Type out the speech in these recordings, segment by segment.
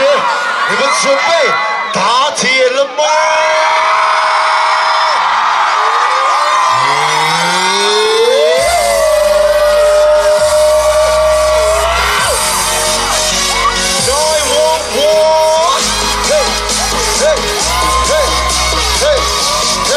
学，你们准备打铁了吗？来，我，嘿，嘿，嘿，嘿，嘿，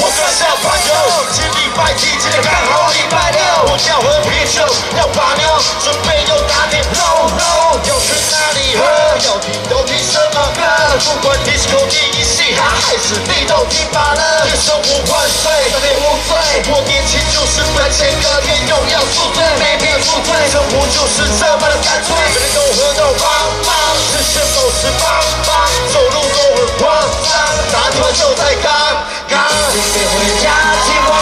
我跟上朋友，今礼拜几记得干好礼拜六，我要喝啤酒，要把妞，准备又打铁喽喽，要去哪里喝？要听都听什么歌？不管 disco 第一系，还是你都听罢了。愿生活万岁，百年无罪。我年轻就是本钱，隔天又要宿醉，每天宿醉，生活就是这么的干脆。每天都喝到邦邦，视线保持邦邦，走路都很夸张，打团就在刚刚。你别回家，听我话。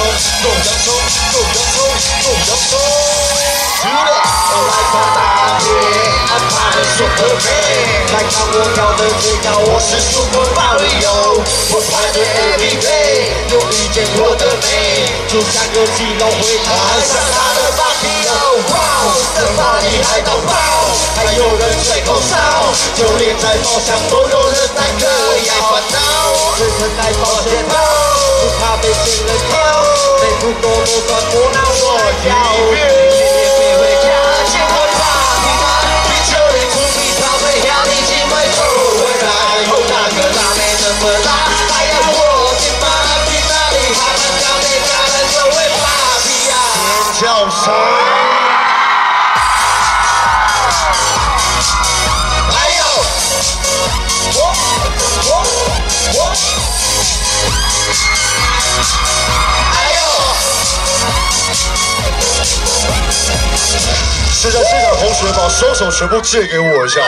咚咚咚！出来！我来打打铁，安排的 super man， 来看我跳的最高，我是 super Mario， 我排队 MVP， 又遇见我的美，就像个激动回答，爱上他的 Mario， 哇！这把你爱到爆，还有人吹口哨，就连在包厢都有人在嗑药烦恼，只能来保险套。 不怕被情人挑，每步都不算磨难。我要你天天飞回家，千万别怕。你这里不必逃回家，你只会走回来。哦，那个辣妹怎么辣？哎呀，我的妈！去哪里还能找你？家人都会扒皮呀。尖叫声！哎呦！我。 现在现场同学把双手全部借给我一下。